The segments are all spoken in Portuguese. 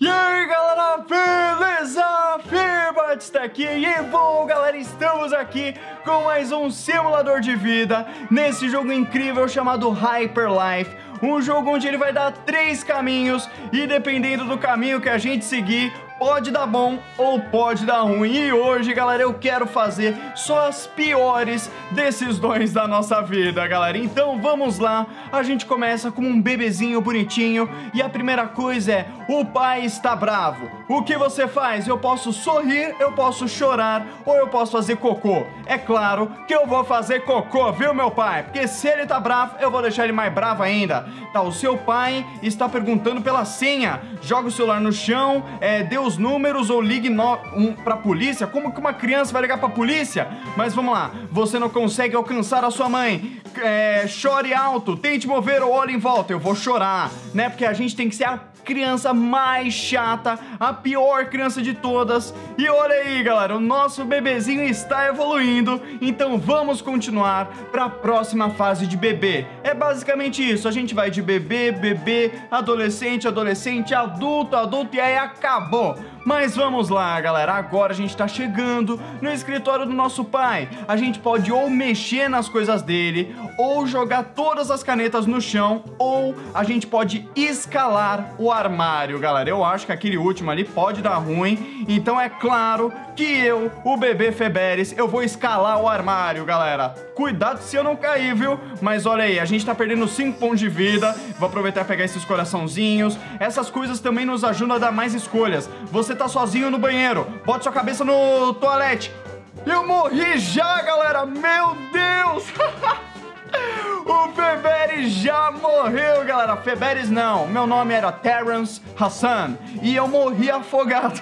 E aí galera, beleza? Firbat está aqui e bom galera, estamos aqui com mais um simulador de vida nesse jogo incrível chamado Hyper Life. Um jogo onde ele vai dar 3 caminhos e dependendo do caminho que a gente seguir, pode dar bom ou pode dar ruim. E hoje, galera, eu quero fazer só as piores decisões da nossa vida, galera. Então vamos lá. A gente começa com um bebezinho bonitinho e a primeira coisa é: o pai está bravo. O que você faz? Eu posso sorrir, eu posso chorar ou eu posso fazer cocô. É claro que eu vou fazer cocô, viu, meu pai? Porque se ele tá bravo, eu vou deixar ele mais bravo ainda. Tá, o seu pai está perguntando pela senha. Joga o celular no chão, deu os números ou ligue pra polícia. Como que uma criança vai ligar pra polícia? Mas vamos lá, você não consegue alcançar a sua mãe, chore alto, tente mover ou olhe em volta. Eu vou chorar, né, porque a gente tem que ser a criança mais chata, a pior criança de todas. E olha aí galera, o nosso bebezinho está evoluindo, então vamos continuar para a próxima fase de bebê. É basicamente isso, a gente vai de bebê, bebê, adolescente, adolescente, adulto, adulto e aí acabou. Mas vamos lá galera, agora a gente tá chegando no escritório do nosso pai. A gente pode ou mexer nas coisas dele, ou jogar todas as canetas no chão, ou a gente pode escalar o armário, galera. Eu acho que aquele último ali pode dar ruim, então é claro que eu, o bebê Feberes, eu vou escalar o armário, galera. Cuidado se eu não cair, viu? Mas olha aí, a gente tá perdendo 5 pontos de vida. Vou aproveitar e pegar esses coraçãozinhos. Essas coisas também nos ajudam a dar mais escolhas. Você tá sozinho no banheiro, bote sua cabeça no toalete. Eu morri já, galera, meu Deus. O Feberes já morreu, galera. Feberes não, meu nome era Terrence Hassan e eu morri afogado.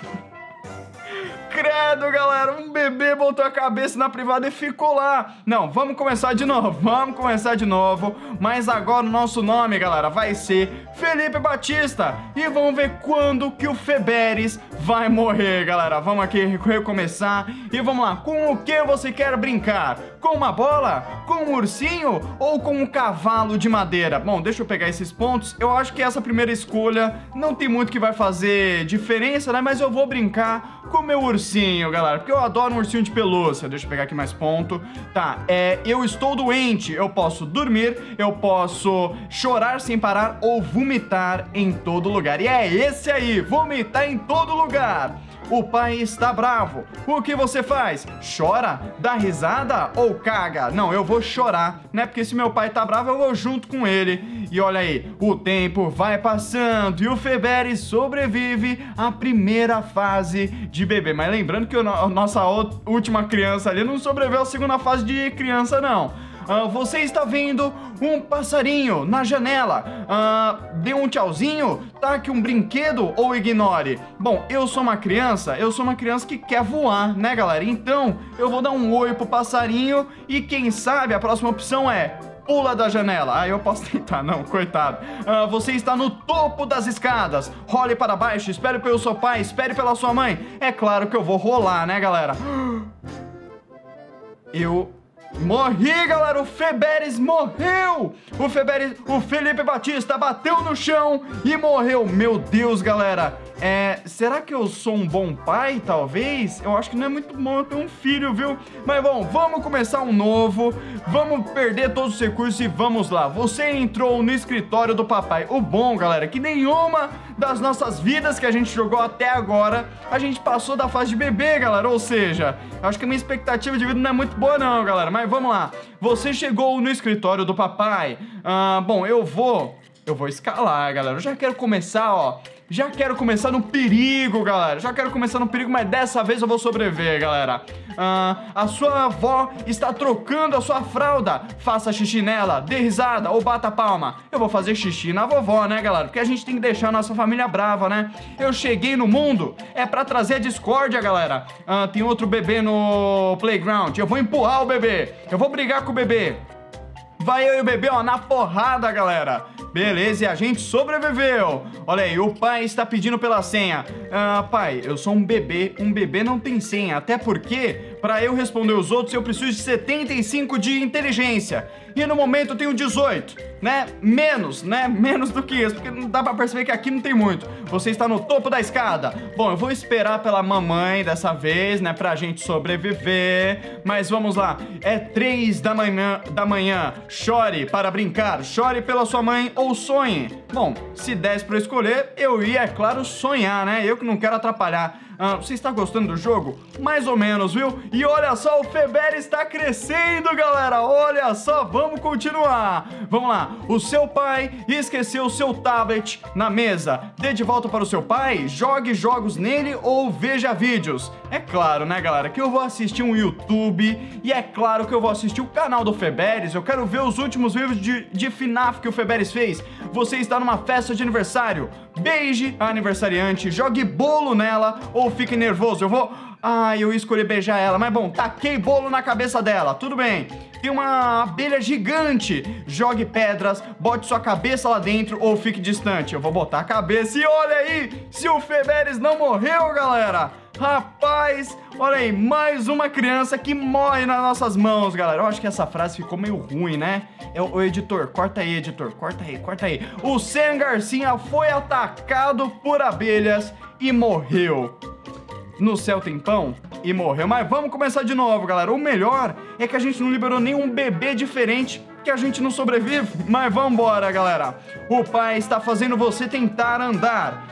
Credo, galera, um bebê botou a cabeça na privada e ficou lá. Não, vamos começar de novo, vamos começar de novo. Mas agora o nosso nome, galera, vai ser Felipe Batista. E vamos ver quando que o Feberes vai morrer, galera. Vamos aqui recomeçar. E vamos lá, com o que você quer brincar? Com uma bola? Com um ursinho? Ou com um cavalo de madeira? Bom, deixa eu pegar esses pontos. Eu acho que essa primeira escolha não tem muito que vai fazer diferença, né? Mas eu vou brincar com o meu ursinho, galera, porque eu adoro um ursinho de pelúcia. Deixa eu pegar aqui mais ponto. Tá, eu estou doente. Eu posso dormir, eu posso chorar sem parar ou vomitar em todo lugar. E é esse aí, vomitar em todo lugar. O pai está bravo. O que você faz? Chora? Dá risada? Ou caga? Não, eu vou chorar, né? Porque se meu pai tá bravo, eu vou junto com ele. E olha aí, o tempo vai passando e o Feberes sobrevive à primeira fase de bebê. Mas lembrando que a nossa última criança ali não sobreviveu à segunda fase de criança, não. Você está vendo um passarinho na janela. Dê um tchauzinho, taque um brinquedo ou ignore. Bom, eu sou uma criança que quer voar, né, galera? Então, eu vou dar um oi pro passarinho e quem sabe a próxima opção é: pula da janela. Ah, eu posso tentar, não, coitado. Você está no topo das escadas. Role para baixo, espere pelo seu pai, espere pela sua mãe. É claro que eu vou rolar, né, galera? Eu morri, galera, o Feberes morreu. O Felipe Batista bateu no chão e morreu. Meu Deus, galera. Será que eu sou um bom pai, talvez? Eu acho que não é muito bom ter um filho, viu? Mas bom, vamos começar um novo. Vamos perder todos os recursos e vamos lá. Você entrou no escritório do papai. O bom, galera, que nenhuma das nossas vidas que a gente jogou até agora, a gente passou da fase de bebê, galera. Ou seja, acho que a minha expectativa de vida não é muito boa não, galera. Mas vamos lá. Você chegou no escritório do papai. Bom, eu vou escalar, galera. Eu já quero começar, ó. Já quero começar no perigo, galera. Já quero começar no perigo, mas dessa vez eu vou sobreviver, galera. A sua avó está trocando a sua fralda. Faça xixi nela, dê risada ou bata a palma. Eu vou fazer xixi na vovó, né, galera? Porque a gente tem que deixar a nossa família brava, né? Eu cheguei no mundo pra trazer a discórdia, galera. Tem outro bebê no playground. Eu vou empurrar o bebê. Eu vou brigar com o bebê. Vai eu e o bebê, ó, na porrada, galera. Beleza, e a gente sobreviveu. Olha aí, o pai está pedindo pela senha. Pai, eu sou um bebê não tem senha. Até porque Pra eu responder os outros, eu preciso de 75 de inteligência. E no momento eu tenho 18, né? Menos, né? Menos do que isso, porque não dá pra perceber que aqui não tem muito. Você está no topo da escada. Bom, eu vou esperar pela mamãe dessa vez, né? Pra gente sobreviver. Mas vamos lá. É 3 da manhã. Chore para brincar. Chore pela sua mãe ou sonhe. Bom, se desse pra eu escolher, eu ia, é claro, sonhar, né? Eu que não quero atrapalhar. Você está gostando do jogo? Mais ou menos, viu? E olha só, o Feber está crescendo, galera. Olha só, vamos continuar. Vamos lá. O seu pai esqueceu o seu tablet na mesa. Dê de volta para o seu pai, jogue jogos nele ou veja vídeos. É claro, né, galera, que eu vou assistir um YouTube. E é claro que eu vou assistir o canal do Feberes. Eu quero ver os últimos vídeos de FNAF que o Feberes fez. Você está numa festa de aniversário. Beije a aniversariante, jogue bolo nela ou fique nervoso. Eu escolhi beijar ela, mas bom, taquei bolo na cabeça dela, tudo bem. Tem uma abelha gigante. Jogue pedras, bote sua cabeça lá dentro ou fique distante. Eu vou botar a cabeça e olha aí, se o Feberes não morreu, galera. Rapaz, olha aí, mais uma criança que morre nas nossas mãos, galera. Eu acho que essa frase ficou meio ruim, né? O editor, corta aí, editor, corta aí, corta aí. O Sam Garcinha foi atacado por abelhas e morreu. No céu tem pão e morreu. Mas vamos começar de novo, galera. O melhor é que a gente não liberou nenhum bebê diferente, que a gente não sobrevive. Mas vambora, galera. O pai está fazendo você tentar andar.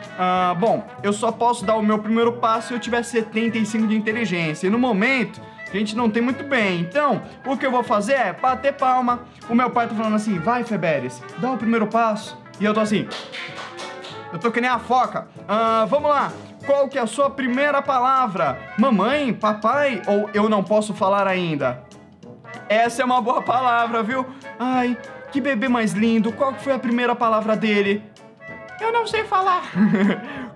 Bom, eu só posso dar o meu primeiro passo se eu tiver 75 de inteligência. E no momento, a gente não tem muito bem. Então, o que eu vou fazer é bater palma. O meu pai tá falando assim, vai, Feberes, dá o primeiro passo. E eu tô assim, eu tô que nem a foca. Vamos lá. Qual que é a sua primeira palavra? Mamãe, papai ou eu não posso falar ainda? Essa é uma boa palavra, viu? Ai, que bebê mais lindo. Qual que foi a primeira palavra dele? Eu não sei falar.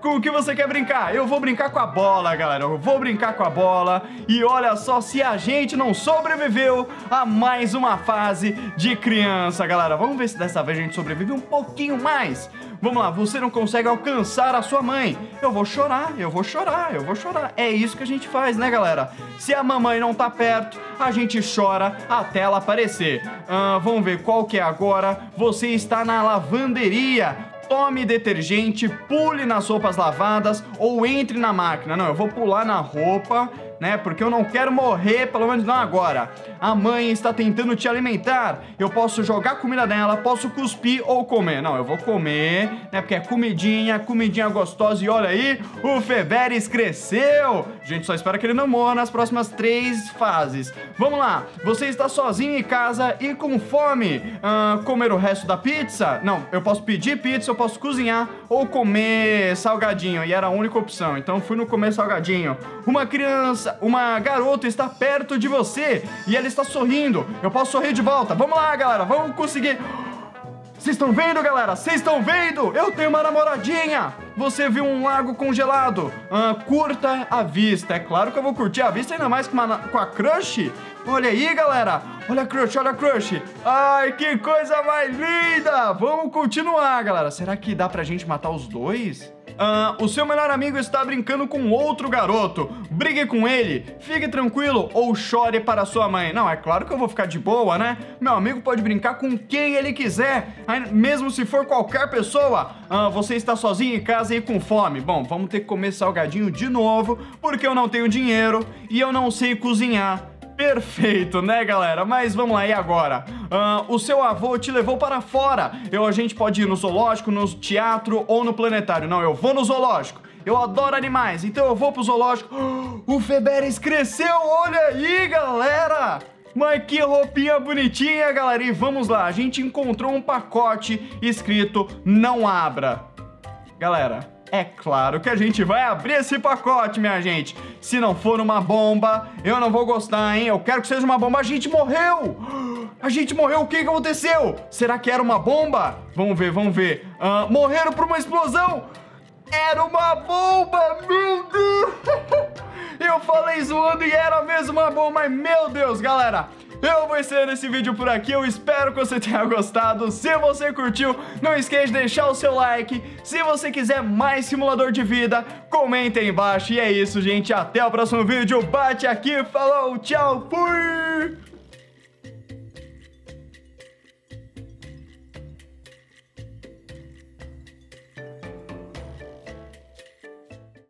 Com o que você quer brincar? Eu vou brincar com a bola, galera. Eu vou brincar com a bola. E olha só, se a gente não sobreviveu a mais uma fase de criança, galera. Vamos ver se dessa vez a gente sobrevive um pouquinho mais. Vamos lá, você não consegue alcançar a sua mãe. Eu vou chorar, eu vou chorar, eu vou chorar. É isso que a gente faz, né, galera? Se a mamãe não tá perto, a gente chora até ela aparecer. Vamos ver qual que é agora. Você está na lavanderia. Tome detergente, pule nas roupas lavadas ou entre na máquina. Não, eu vou pular na roupa, né? Porque eu não quero morrer, pelo menos não agora. A mãe está tentando te alimentar. Eu posso jogar comida nela, posso cuspir ou comer. Não, eu vou comer, né? Porque é comidinha, comidinha gostosa. E olha aí, o Feberes cresceu. A gente só espera que ele não morra nas próximas 3 fases. Vamos lá, você está sozinho em casa e com fome. Comer o resto da pizza? Não, eu posso pedir pizza, eu posso cozinhar ou comer salgadinho. E era a única opção, então fui no comer salgadinho. Uma garota está perto de você e ela está sorrindo. Eu posso sorrir de volta. Vamos lá, galera. Vamos conseguir. Vocês estão vendo, galera? Vocês estão vendo? Eu tenho uma namoradinha. Você viu um lago congelado. Curta a vista. É claro que eu vou curtir a vista, ainda mais com a crush. Olha aí, galera. Olha a crush, olha a crush. Ai, que coisa mais linda. Vamos continuar, galera. Será que dá pra gente matar os dois? O seu melhor amigo está brincando com outro garoto. Brigue com ele, fique tranquilo ou chore para sua mãe. Não, é claro que eu vou ficar de boa, né? Meu amigo pode brincar com quem ele quiser, mesmo se for qualquer pessoa. Você está sozinho em casa e com fome. Bom, vamos ter que comer salgadinho de novo, porque eu não tenho dinheiro e eu não sei cozinhar. Perfeito, né, galera? Mas vamos lá, e agora? O seu avô te levou para fora. A gente pode ir no zoológico, no teatro ou no planetário. Não, eu vou no zoológico. Eu adoro animais, então eu vou pro zoológico. O Feberes cresceu, olha aí, galera! Mas que roupinha bonitinha, galera! E vamos lá, a gente encontrou um pacote escrito "Não abra". Galera, é claro que a gente vai abrir esse pacote, minha gente. Se não for uma bomba, eu não vou gostar, hein? Eu quero que seja uma bomba. A gente morreu! A gente morreu, o que aconteceu? Será que era uma bomba? Vamos ver, vamos ver. Morreram por uma explosão! Era uma bomba, meu Deus! Eu falei zoando e era mesmo uma bomba, mas meu Deus, galera! Eu vou encerrando esse vídeo por aqui, eu espero que você tenha gostado. Se você curtiu, não esqueça de deixar o seu like. Se você quiser mais simulador de vida, comenta aí embaixo. E é isso, gente, até o próximo vídeo. Bate aqui, falou, tchau, fui!